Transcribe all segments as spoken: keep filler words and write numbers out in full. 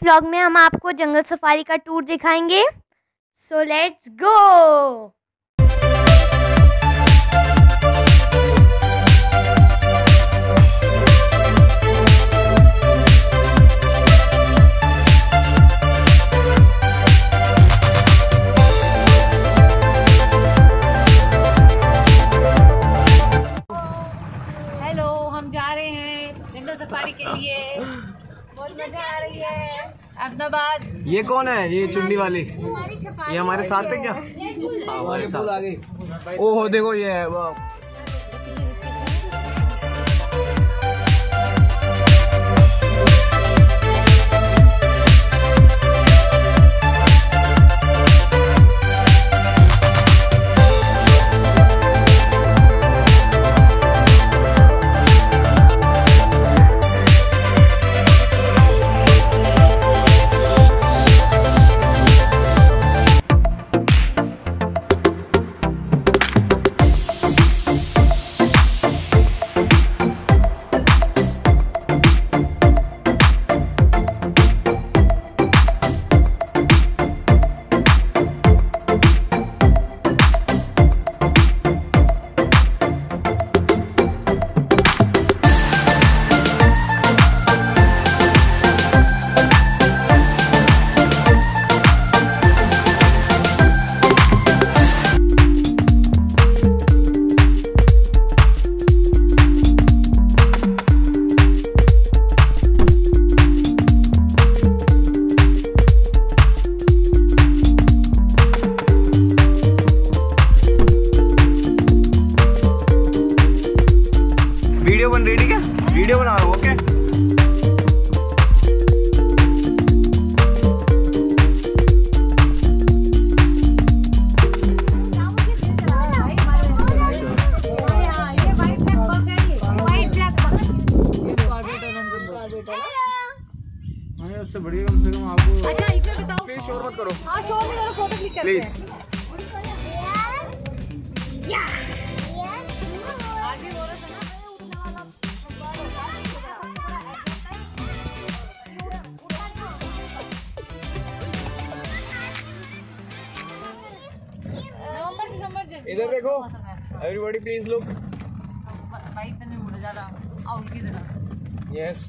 इस व्लॉग में हम आपको जंगल सफारी का टूर दिखाएंगे। So let's go. सफारी के लिए बहुत मजा आ रही है। अहमदाबाद। ये कौन है? ये चुन्नी वाली, ये हमारे साथ है क्या? हमारे साथ आ गई। ओहो देखो ये है। वाह उससे बढ़िया कम से कम आपको। अच्छा इसमें बताओ। प्लीज शोर मत करो। हाँ शोर मत करो, फोटो क्लिक करते हैं। प्लीज। या। नवंबर दिसंबर इधर देखो। Everybody please look. भाई इतने मुड़ जा रहा हूँ आउट की तरह। यस।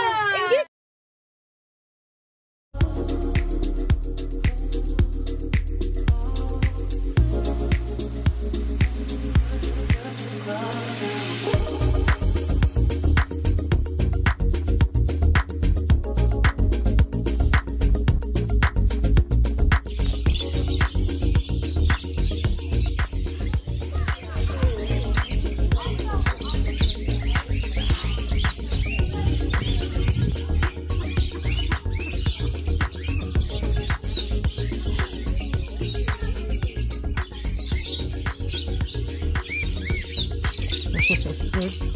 Good.